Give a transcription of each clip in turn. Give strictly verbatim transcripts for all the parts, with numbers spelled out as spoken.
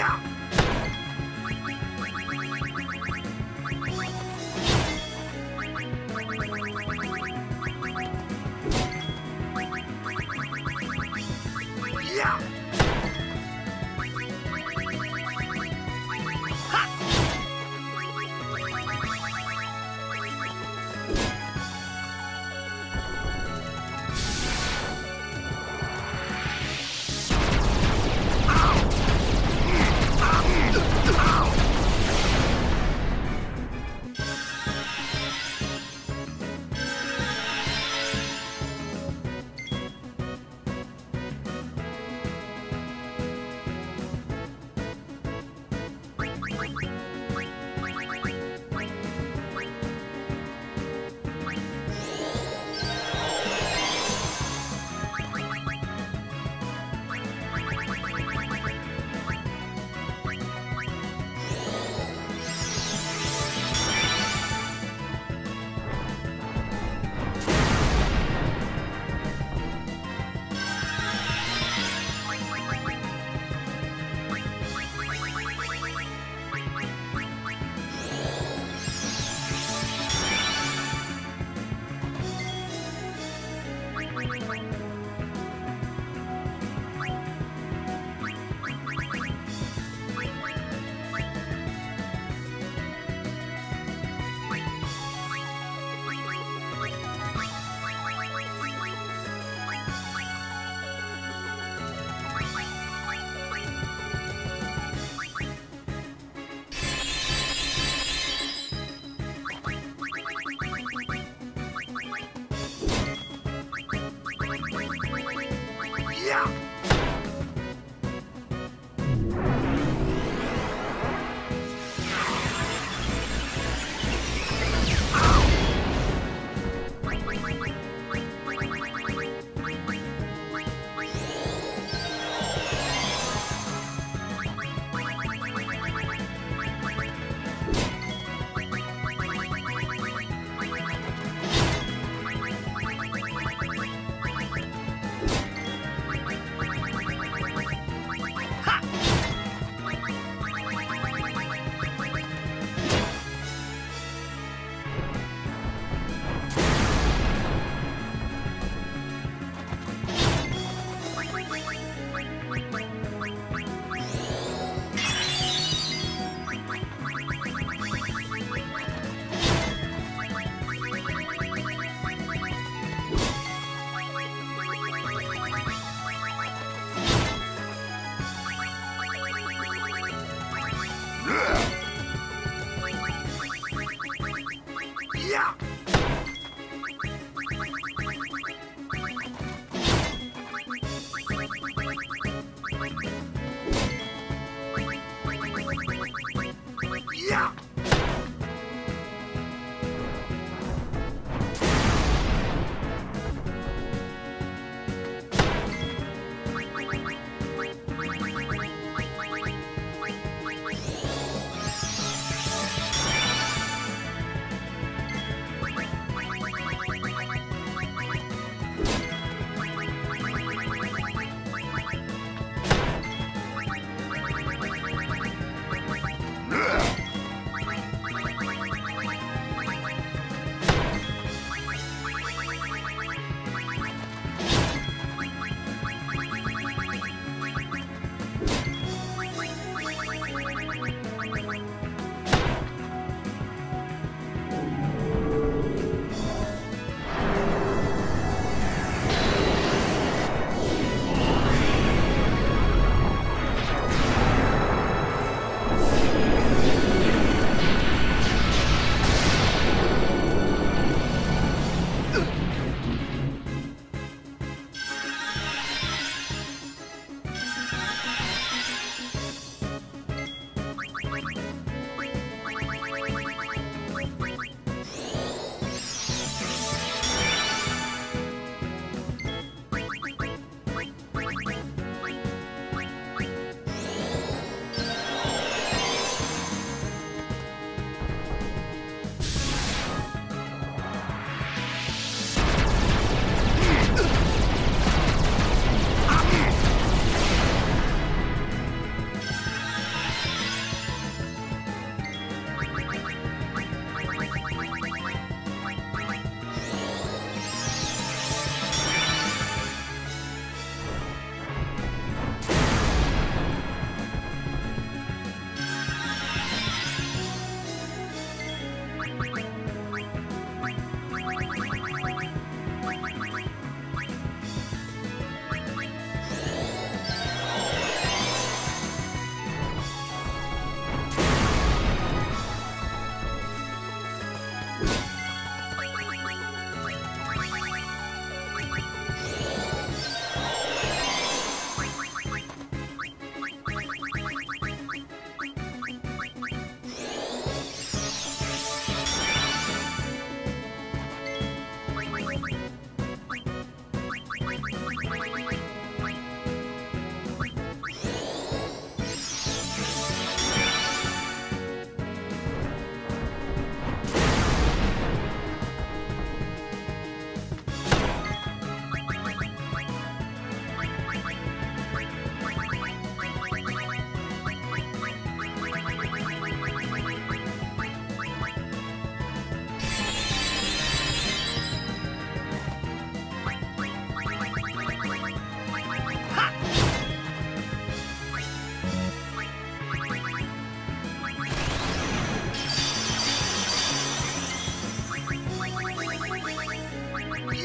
Yeah.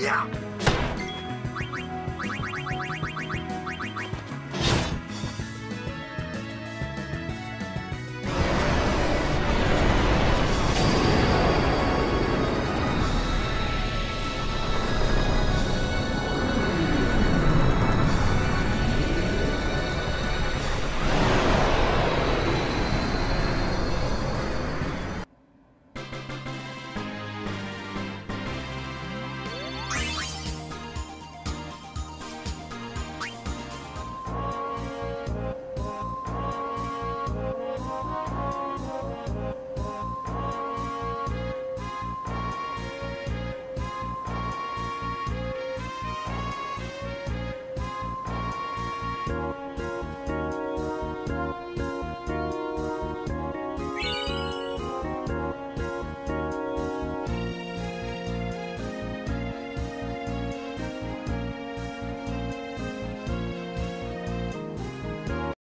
Yeah.